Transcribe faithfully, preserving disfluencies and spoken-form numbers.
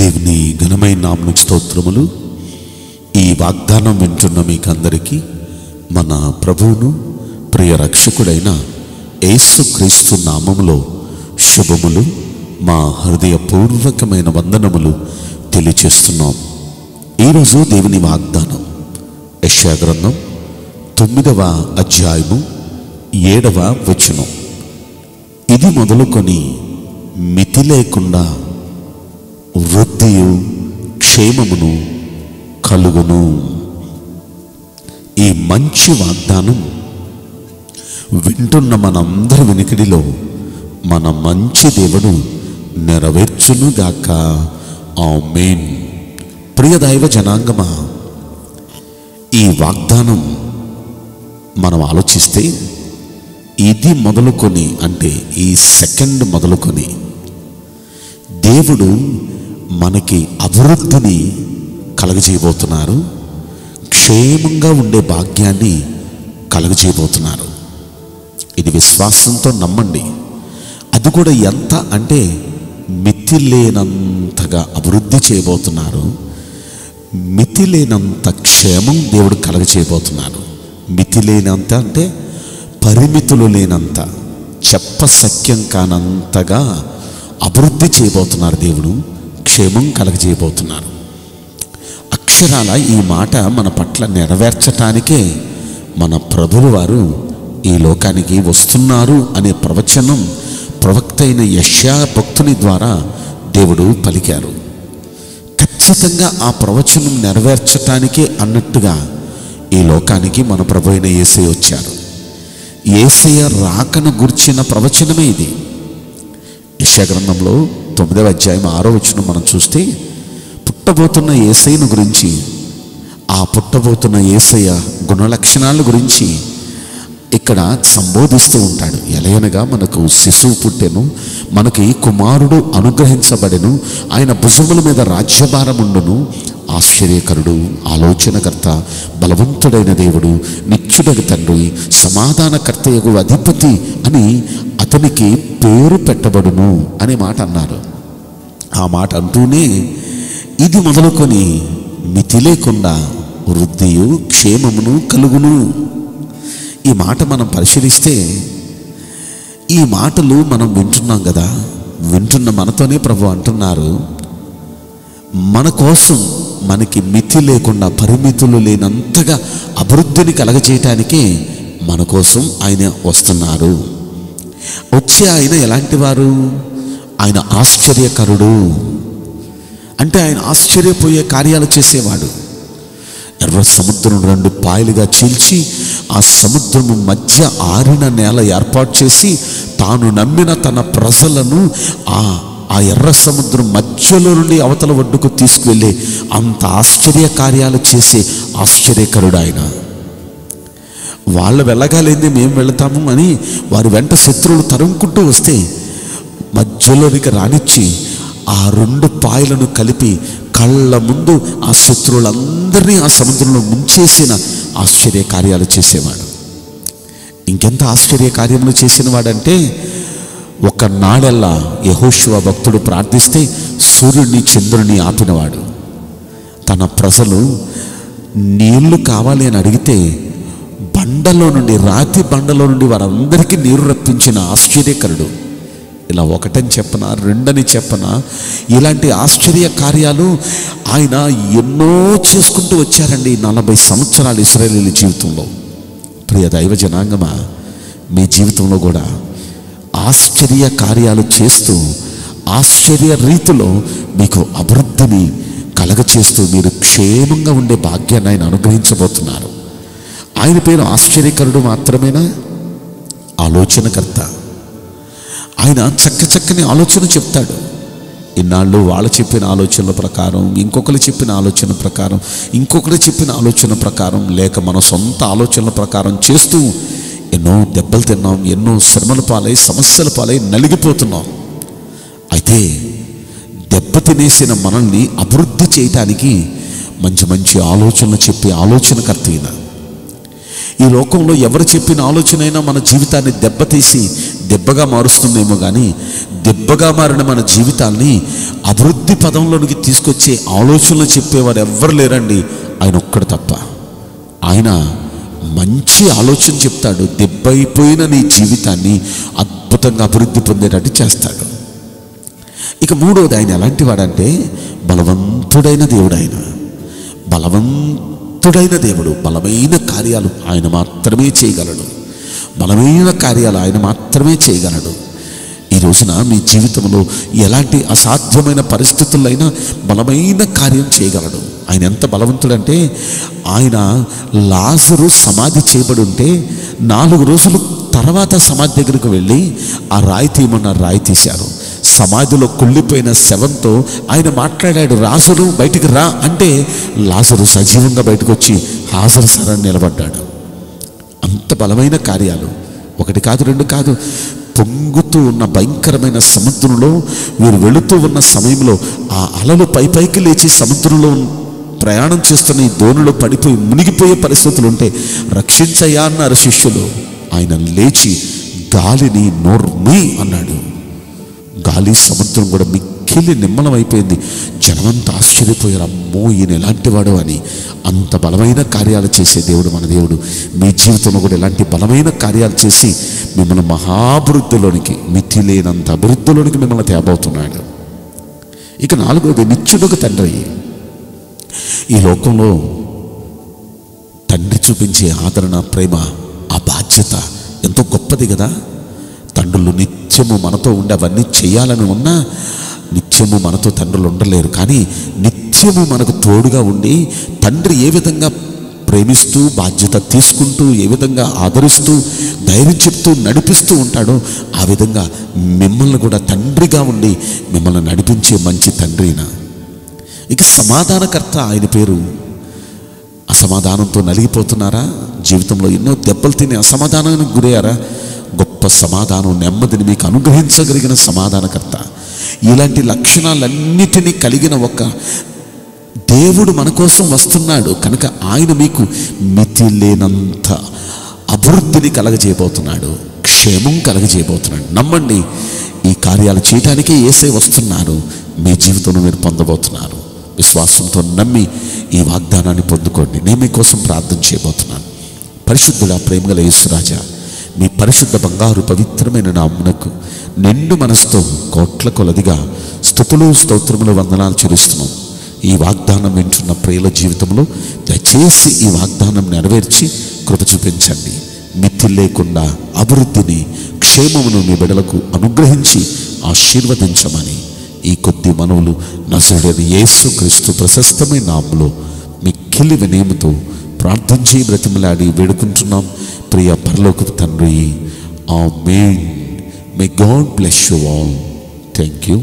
దేవుని ఘనమైన నామమునకు స్తోత్రములు। ఈ వాగ్దానం వింటున్న మీకందరికీ మన ప్రభువును ప్రియ రక్షకుడైన యేసుక్రీస్తు నామములో శుభములు, మా హృదయపూర్వకమైన వందనములు తెలియజేస్తున్నాం। ఈరోజు దేవుని వాగ్దానం యెషయా గ్రంథం తొమ్మిదవ అధ్యాయము ఏడవ వచనం, ఇది మొదలుకొని మితి లేకుండా వృద్ధియు క్షేమమును కలుగును। ఈ మంచి వాగ్దానం వింటున్న మనందరి వినికిడిలో మన మంచి దేవుడు నెరవేర్చునుగాక, ఆమేన్। ప్రియ దైవ జనాంగమా, ఈ వాగ్దానం మనం ఆలోచిస్తే ఇది మొదలుకొని అంటే ఈ సెకండ్ మొదలుకొని దేవుడు మనకి అభివృద్ధిని కలగజేయబోతున్నారు, క్షేమంగా ఉండే భాగ్యాన్ని కలగజేయబోతున్నారు। ఇది విశ్వాసంతో నమ్మండి, అది కూడా ఎంత అంటే మితి లేనంతగా అభివృద్ధి చేయబోతున్నారు, మితి లేనంత క్షేమం దేవుడు కలగజేయబోతున్నారు। మితి లేనంత అంటే పరిమితులు లేనంత, చెప్పసఖ్యం కానంతగా అభివృద్ధి చేయబోతున్నారు, దేవుడు క్షేమం కలగజేయబోతున్నారు। అక్షరాల ఈ మాట మన పట్ల నెరవేర్చటానికే మన ప్రభువు వారు ఈ లోకానికి వస్తున్నారు అనే ప్రవచనం ప్రవక్త అయిన యెషయా భక్తుని ద్వారా దేవుడు పలికారు। ఖచ్చితంగా ఆ ప్రవచనం నెరవేర్చటానికే అన్నట్టుగా ఈ లోకానికి మన ప్రభు అయిన యేసయ్య వచ్చారు। యేసయ్య రాకను గుర్చిన ప్రవచనమే ఇది। యెషయా గ్రంథంలో తొమ్మిదవ అధ్యాయం ఆరో వచనం మనం చూస్తే, పుట్టబోతున్న యేసయ్యను గురించి, ఆ పుట్టబోతున్న యేసయ్య గుణలక్షణాల గురించి ఇక్కడ సంబోధిస్తూ ఉంటాడు। ఎలయనగా మనకు శిశువు పుట్టెను, మనకి కుమారుడు అనుగ్రహించబడెను, ఆయన భుజముల మీద రాజ్యభారముండును, ఆశ్చర్యకరుడు, ఆలోచనకర్త, బలవంతుడైన దేవుడు, నిత్యుడగు తండ్రి, సమాధానకర్తయగు అధిపతి అని అతనికి పేరు పెట్టబడును అనే మాట అన్నారు। ఆ మాట అంటూనే ఇది మొదలుకొని మితి లేకుండా వృద్ధియు క్షేమమును కలుగును। ఈ మాట మనం పరిశీలిస్తే, ఈ మాటలు మనం వింటున్నాం కదా, వింటున్న మనతోనే ప్రభు అంటున్నారు, మన కోసం మనకి మితి లేకుండా పరిమితులు లేనంతగా అభివృద్ధిని కలగజేయటానికే మన కోసం ఆయన వస్తున్నారు। వచ్చే ఆయన ఎలాంటి వారు? ఆయన ఆశ్చర్యకరుడు, అంటే ఆయన ఆశ్చర్యపోయే కార్యాలు చేసేవాడు। ఎర్ర సముద్రం రెండు పాయలుగా చీల్చి ఆ సముద్రము మధ్య ఆరిన నేల ఏర్పాటు చేసి తాను నమ్మిన తన ప్రజలను ఆ ఆ ఎర్ర సముద్రం మధ్యలో నుండి అవతల ఒడ్డుకు తీసుకువెళ్ళే అంత ఆశ్చర్య కార్యాలు చేసే ఆశ్చర్యకరుడు ఆయన। వాళ్ళు వెళ్ళగాలేదే మేము వెళతాము అని వారి వెంట శత్రువులు తరుముకుంటూ వస్తే మధ్యలోనికి రానిచ్చి ఆ రెండు పాయలను కలిపి కళ్ళ ముందు ఆ శత్రువులందరినీ ఆ సముద్రంలో ముంచేసిన ఆశ్చర్య కార్యాలు చేసేవాడు। ఇంకెంత ఆశ్చర్య కార్యములు చేసిన వాడంటే, ఒక నాడెల్లా యెహోషువ భక్తుడు ప్రార్థిస్తే సూర్యుడిని చంద్రుడిని ఆపినవాడు, తన ప్రజలు నీళ్లు కావాలి అని అడిగితే బండలో నుండి, రాతి బండలో నుండి వారందరికీ నీరు రప్పించిన ఆశ్చర్యకరుడు। ఇలా ఒకటని చెప్పనా, రెండని చెప్పనా, ఇలాంటి ఆశ్చర్య కార్యాలు ఆయన ఎన్నో చేసుకుంటూ వచ్చారండి నలభై సంవత్సరాలు ఇశ్రాయేలీల జీవితంలో। ప్రియ దైవ జనాంగమా, మీ జీవితంలో కూడా ఆశ్చర్య కార్యాలు చేస్తూ ఆశ్చర్య రీతిలో మీకు అభివృద్ధిని కలగచేస్తూ మీరు క్షేమంగా ఉండే భాగ్యాన్ని ఆయన అనుగ్రహించబోతున్నారు। ఆయన పేరు ఆశ్చర్యకరుడు మాత్రమేనా? ఆలోచనకర్త, ఆయన చక్క చక్కని ఆలోచన చెప్తాడు। ఇన్నాళ్ళు వాళ్ళు చెప్పిన ఆలోచనల ప్రకారం, ఇంకొకరు చెప్పిన ఆలోచన ప్రకారం, ఇంకొకరు చెప్పిన ఆలోచన ప్రకారం, లేక మన సొంత ఆలోచనల ప్రకారం చేస్తూ ఎన్నో దెబ్బలు తిన్నాం, ఎన్నో శ్రమల పాలై సమస్యల పాలై నలిగిపోతున్నాం। అయితే దెబ్బ తినేసిన మనల్ని అభివృద్ధి చేయటానికి మంచి మంచి ఆలోచనలు చెప్పే ఆలోచనకర్త ఈయన। ఈ లోకంలో ఎవరు చెప్పిన ఆలోచనైనా మన జీవితాన్ని దెబ్బతీసి దెబ్బగా మారుస్తుందేమో కానీ దెబ్బగా మారిన మన జీవితాల్ని అభివృద్ధి పదంలోకి తీసుకొచ్చే ఆలోచనలు చెప్పేవారు ఎవ్వరు లేరండి. ఆయన ఒక్కడు తప్ప. ఆయన మంచి ఆలోచన చెప్తాడు, దెబ్బ అయిపోయిన నీ జీవితాన్ని అద్భుతంగా అభివృద్ధి పొందేటట్టు చేస్తాడు. ఇక మూడోది, ఆయన ఎలాంటి వాడంటే బలవంతుడైన దేవుడు. ఆయన బలవంతుడైన దేవుడు. బలమైన కార్యాలు ఆయన మాత్రమే చేయగలడు. బలమైన కార్యాలు ఆయన మాత్రమే చేయగలడు. ఈ రోజున మీ జీవితంలో ఎలాంటి అసాధ్యమైన పరిస్థితులైనా బలమైన కార్యం చేయగలడు. ఆయన ఎంత బలవంతుడంటే, ఆయన లాజరు సమాధి చేయబడి ఉంటే నాలుగు రోజుల తర్వాత సమాధి దగ్గరకు వెళ్ళి ఆ రాయి తీయమన్నారు, రాయి తీశారు. సమాధిలో కుళ్ళిపోయిన శవంతో ఆయన మాట్లాడాడు, లాజరు బయటికి రా అంటే లాజరు సజీవంగా బయటకు వచ్చి హాజరు సరాన్ని నిలబడ్డాడు. అంత బలమైన కార్యాలు. ఒకటి కాదు, రెండు కాదు, పొంగుతూ ఉన్న భయంకరమైన సముద్రంలో వీరు వెళుతూ ఉన్న సమయంలో ఆ అలలు పై పైకి లేచి సముద్రంలో ప్రయాణం చేస్తున్న ఈ దోణిలో పడిపోయి మునిగిపోయే పరిస్థితులు ఉంటే రక్షించయ్యా అన్నారు శిష్యులు. ఆయన లేచి గాలిని నోర్మి అన్నాడు. గాలి, సముద్రం కూడా మిక్కిలి నిమ్మలం అయిపోయింది. జనమంతా ఆశ్చర్యపోయారు, అమ్మో ఈయన ఎలాంటి వాడు అని. అంత బలమైన కార్యాలు చేసే దేవుడు మన దేవుడు. మీ జీవితంలో కూడా ఇలాంటి బలమైన కార్యాలు చేసి మిమ్మల్ని మహాభివృద్ధిలోనికి, మితి లేనంత అభివృద్ధిలోనికి మిమ్మల్ని తేబోతున్నాడు. ఇక నాలుగోది, నిత్యుడొక తండ్రి. ఈ లోకంలో తండ్రి చూపించే ఆదరణ, ప్రేమ, ఆ బాధ్యత ఎంతో గొప్పది కదా. తండ్రులు నిత్యము మనతో ఉండి అవన్నీ చేయాలని ఉన్నా నిత్యము మనతో తండ్రులు ఉండలేరు. కానీ నిత్యము మనకు తోడుగా ఉండి తండ్రి ఏ విధంగా ప్రేమిస్తూ, బాధ్యత తీసుకుంటూ, ఏ విధంగా ఆదరిస్తూ, ధైర్యం చెప్తూ, నడిపిస్తూ ఉంటాడో ఆ విధంగా మిమ్మల్ని కూడా తండ్రిగా ఉండి మిమ్మల్ని నడిపించే మంచి తండ్రినా. ఇక సమాధానకర్త ఆయన పేరు. అసమాధానంతో నలిగిపోతున్నారా? జీవితంలో ఎన్నో దెబ్బలు తిని అసమాధానానికి గురయ్యారా? గొప్ప సమాధానం, నెమ్మదిని మీకు అనుగ్రహించగలిగిన సమాధానకర్త, ఇలాంటి లక్షణాలన్నిటినీ కలిగిన ఒక దేవుడు మన కోసం వస్తున్నాడు కనుక ఆయన మీకు మితి లేనంత అభివృద్ధిని కలగజేయబోతున్నాడు, క్షేమం కలగజేయబోతున్నాడు. నమ్మండి, ఈ కార్యాలు చేయటానికే యేసే వస్తున్నారు. మీ జీవితంలో మీరు పొందబోతున్నారు. విశ్వాసంతో నమ్మి ఈ వాగ్దానాన్ని పొందుకోండి. నేను మీకోసం ప్రార్థన చేయబోతున్నాను. పరిశుద్ధుడా, ప్రేమగల యేసురాజా, మీ పరిశుద్ధ బంగారు పవిత్రమైన నామమునకు నిండు మనసుతో కోట్ల కొలదిగా స్తుతులు, స్తోత్రములు, వందనాలు చెల్లిస్తున్నాం. ఈ వాగ్దానం వింటున్న ప్రియుల జీవితంలో దయచేసి ఈ వాగ్దానం నెరవేర్చి కృప చూపించండి. మితి లేకుండా అభివృద్ధిని, క్షేమమును మీ బిడ్డలకు అనుగ్రహించి ఆశీర్వదించమని ఈ కొద్ది మనవులు నజరేయుడైన యేసు క్రీస్తు ప్రశస్తమైన నామములో మిక్కిలి వినయముతో ప్రార్థించి బ్రతిమలాడి వేడుకుంటున్నాం ప్రియ పరలోకపు తండ్రి. ఆమేన్. May God bless you all. Thank you.